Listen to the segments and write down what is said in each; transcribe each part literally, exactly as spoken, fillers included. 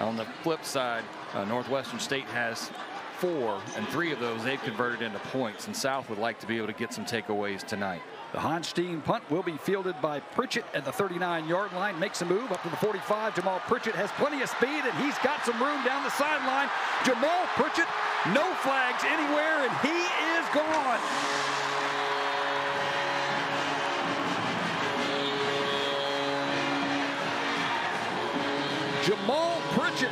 On the flip side, uh, Northwestern State has four, and three of those they've converted into points, and South would like to be able to get some takeaways tonight. The Hanstein punt will be fielded by Pritchett at the thirty-nine yard line. Makes a move up to the forty-five. Jamal Pritchett has plenty of speed, and he's got some room down the sideline. Jamal Pritchett, no flags anywhere, and he is gone. Jamal Pritchett,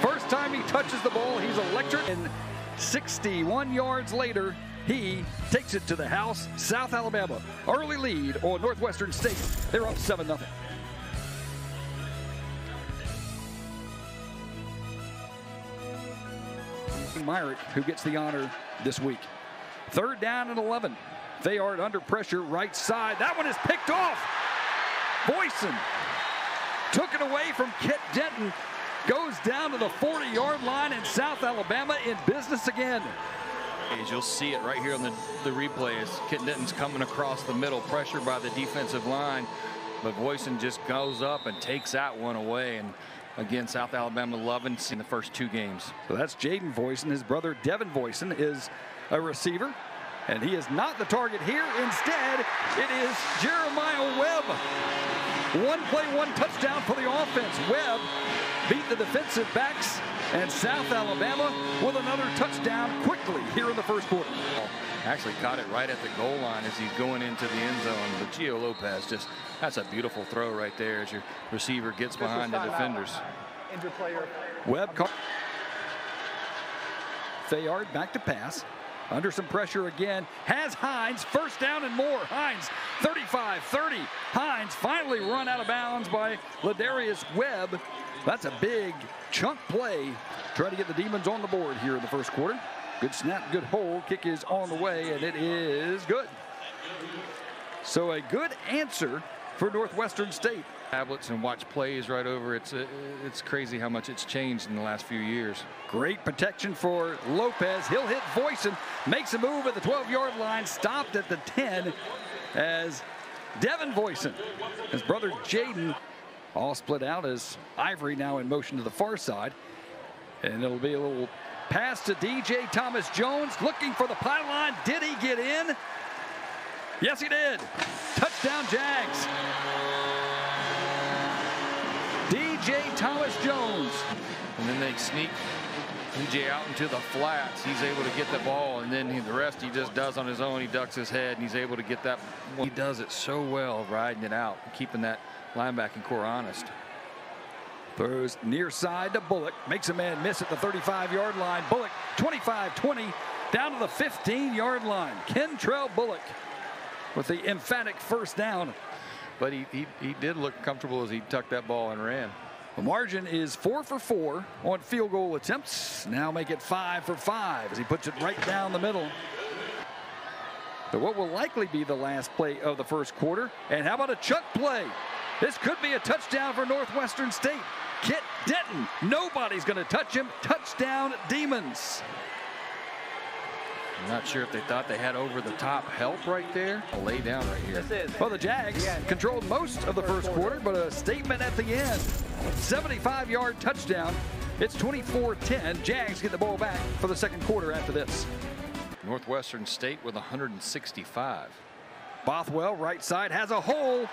first time he touches the ball, he's electric, and sixty-one yards later, he takes it to the house. South Alabama, early lead on Northwestern State. They're up seven nothing. Myrick, who gets the honor this week. Third down and eleven. They are under pressure, right side. That one is picked off. Voisin took it away from Kit Denton. Goes down to the forty yard line, and South Alabama in business again. As you'll see it right here on the, the replay, as Kit Denton's coming across the middle, pressure by the defensive line, but Voisin just goes up and takes that one away. And again, South Alabama loving in the first two games. So that's Jaden Voisin. His brother Devin Voisin is a receiver, and he is not the target here. Instead, it is Jeremiah Webb. One play, one touchdown for the offense. Webb beat the defensive backs, and South Alabama with another touchdown quickly here in the first quarter. Actually caught it right at the goal line as he's going into the end zone. But Gio Lopez, just, that's a beautiful throw right there as your receiver gets behind the defenders. Injured player. Webb caught. Fayard back to pass. Under some pressure again, has Hines, first down and more. Hines, thirty-five thirty. Hines finally run out of bounds by Ladarius Webb. That's a big chunk play. Try to get the Demons on the board here in the first quarter. Good snap, good hold. Kick is on the way, and it is good. So a good answer for Northwestern State. Tablets and watch plays right over. It's a, it's crazy how much it's changed in the last few years. Great protection for Lopez. He'll hit Voisin. Makes a move at the twelve yard line. Stopped at the ten as Devin Voisin, his brother Jaden, all split out as Ivory now in motion to the far side. And it'll be a little pass to D J Thomas Jones, looking for the pylon. Did he get in? Yes, he did. Touchdown Jags. D J Thomas Jones. And then they sneak D J out into the flats. He's able to get the ball, and then the rest he just does on his own. He ducks his head, and he's able to get that. He does it so well, riding it out, keeping that linebacking core honest. Throws near side to Bullock. Makes a man miss at the thirty-five yard line. Bullock, twenty-five twenty, down to the fifteen yard line. Kentrell Bullock with the emphatic first down. But he, he, he did look comfortable as he tucked that ball and ran. The margin is four for four on field goal attempts. Now make it five for five as he puts it right down the middle. So what will likely be the last play of the first quarter. And how about a chuck play? This could be a touchdown for Northwestern State. Kit Denton, nobody's going to touch him. Touchdown Demons. I'm not sure if they thought they had over-the-top help right there. I'll lay down right here. Well, the Jags controlled most of the first quarter, but a statement at the end. seventy-five yard touchdown. It's twenty-four ten. Jags get the ball back for the second quarter after this. Northwestern State with one hundred sixty-five. Bothwell, right side, has a hole.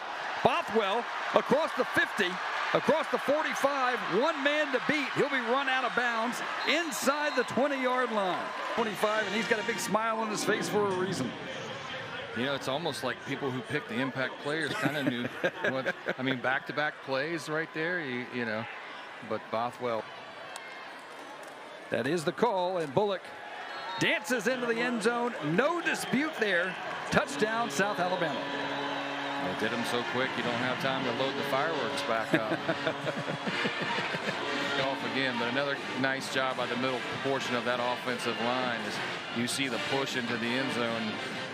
Bothwell across the fifty, across the forty-five, one man to beat. He'll be run out of bounds inside the twenty yard line. twenty-five, and he's got a big smile on his face for a reason. You know, it's almost like people who pick the impact players kind of knew what, I mean, back-to-back plays right there, you, you know, but Bothwell. That is the call, and Bullock dances into the end zone. No dispute there. Touchdown, South Alabama. They did them so quick, you don't have time to load the fireworks back up. Off again, but another nice job by the middle portion of that offensive line. Is you see the push into the end zone,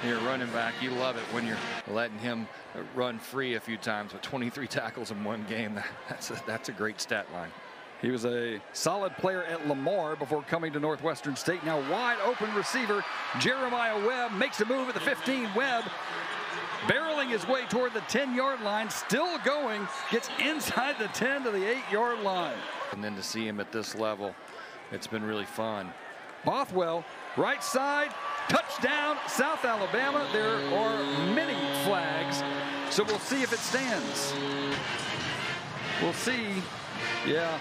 your running back, you love it when you're letting him run free a few times. With twenty-three tackles in one game, that's a, that's a great stat line. He was a solid player at Lamar before coming to Northwestern State. Now wide open receiver Jeremiah Webb makes a move at the fifteen. Webb barreling his way toward the ten-yard line, still going, gets inside the ten to the eight-yard line. And then to see him at this level, it's been really fun. Bothwell, right side, touchdown, South Alabama. There are many flags, so we'll see if it stands. We'll see, yeah,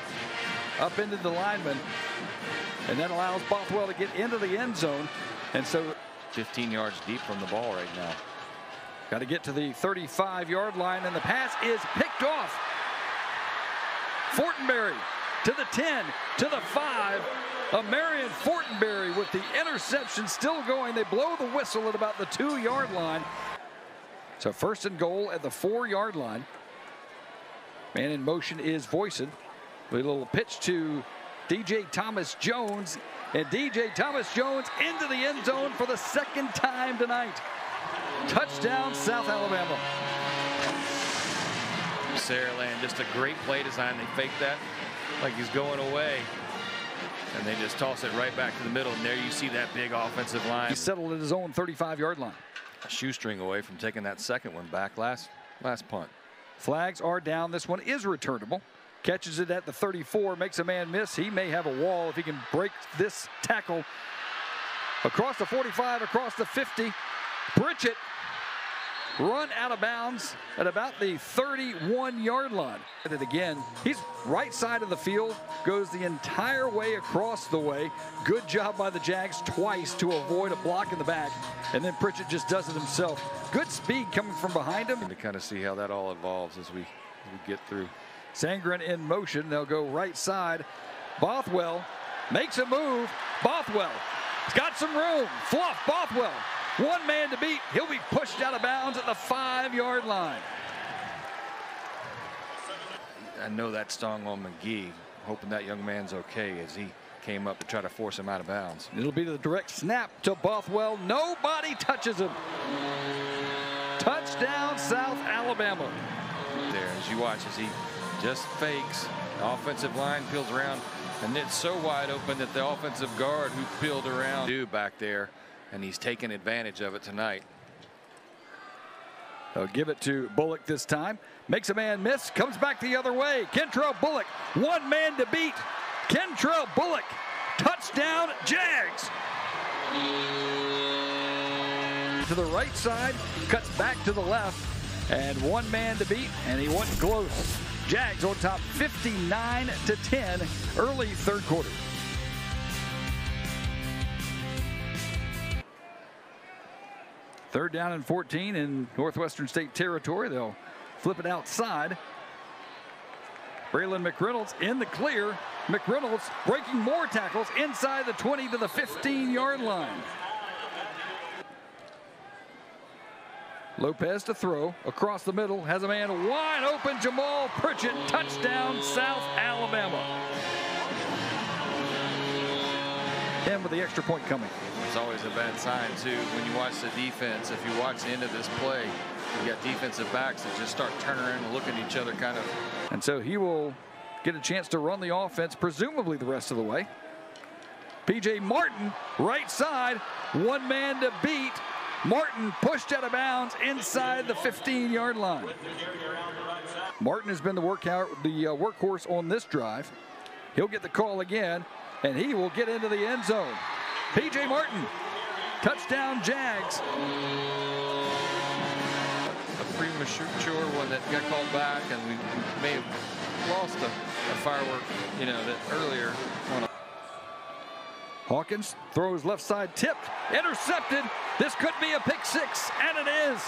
upended the lineman, and that allows Bothwell to get into the end zone. And so fifteen yards deep from the ball right now. Got to get to the thirty-five-yard line, and the pass is picked off. Fortenberry to the ten, to the five. A Marion Fortenberry with the interception still going. They blow the whistle at about the two-yard line. So first and goal at the four-yard line. Man in motion is Voisin. A little pitch to D J Thomas Jones. And D J Thomas Jones into the end zone for the second time tonight. Touchdown, South Alabama. Sarah Land, just a great play design. They fake that like he's going away. And they just toss it right back to the middle. And there you see that big offensive line. He settled at his own thirty-five-yard line. A shoestring away from taking that second one back last, last punt. Flags are down. This one is returnable. Catches it at the thirty-four, makes a man miss. He may have a wall if he can break this tackle. Across the forty-five, across the fifty. Pritchett run out of bounds at about the thirty-one-yard line. And it again, he's right side of the field, goes the entire way across the way. Good job by the Jags twice to avoid a block in the back. And then Pritchett just does it himself. Good speed coming from behind him. And to kind of see how that all evolves as we, as we get through. Sangren in motion. They'll go right side. Bothwell makes a move. Bothwell has got some room. Fluff Bothwell. One man to beat. He'll be pushed out of bounds at the five-yard line. I know that stung on McGee, hoping that young man's okay as he came up to try to force him out of bounds. It'll be the direct snap to Bothwell. Nobody touches him. Touchdown, South Alabama. There, as you watch, as he just fakes. The offensive line peels around, and it's so wide open that the offensive guard who peeled around do back there, and he's taking advantage of it tonight. They'll give it to Bullock this time. Makes a man miss, comes back the other way. Kentrell Bullock, one man to beat. Kentrell Bullock, touchdown Jags. To the right side, cuts back to the left, and one man to beat, and he wasn't close. Jags on top fifty-nine to ten, early third quarter. Third down and fourteen in Northwestern State territory. They'll flip it outside. Braylon McReynolds in the clear. McReynolds breaking more tackles inside the twenty to the fifteen-yard line. Lopez to throw across the middle, has a man wide open, Jamal Pritchett, touchdown, South Alabama. And with the extra point coming. It's always a bad sign, too, when you watch the defense. If you watch the end of this play, you got defensive backs that just start turning around and looking at each other, kind of. And so he will get a chance to run the offense, presumably the rest of the way. P J Martin, right side, one man to beat. Martin pushed out of bounds inside the fifteen-yard line. Martin has been the, work out, the uh, workhorse on this drive. He'll get the call again, and he will get into the end zone. P J Martin, touchdown Jags. A premature one that got called back, and we may have lost a, a firework, you know, that earlier. On a Hawkins throws left side, tipped, intercepted. This could be a pick six, and it is.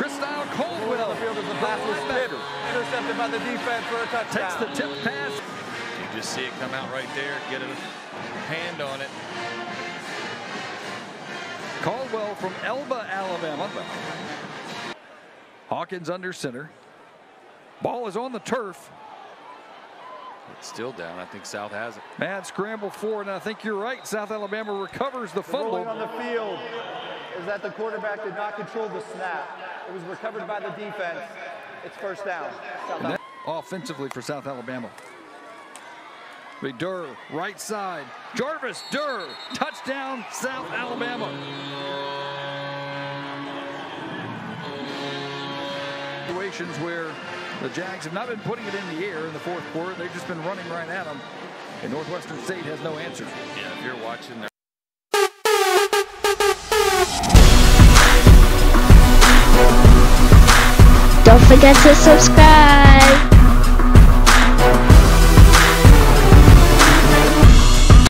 Kristile Coldwell, the fastest hitter, intercepted by the defense for a touchdown. Takes the tip pass. You just see it come out right there, get a hand on it. Coldwell from Elba, Alabama. Hawkins under center. Ball is on the turf. It's still down. I think South has it. Mad scramble forward, and I think you're right. South Alabama recovers the fumble. The ruling on the field is that the quarterback did not control the snap. It was recovered by the defense. It's first down. South Alabama. Offensively for South Alabama. Durr, right side. Jarvis Durr, touchdown, South Alabama. Situations where the Jags have not been putting it in the air in the fourth quarter. They've just been running right at them. And Northwestern State has no answer. Yeah, if you're watching there. Don't forget to subscribe.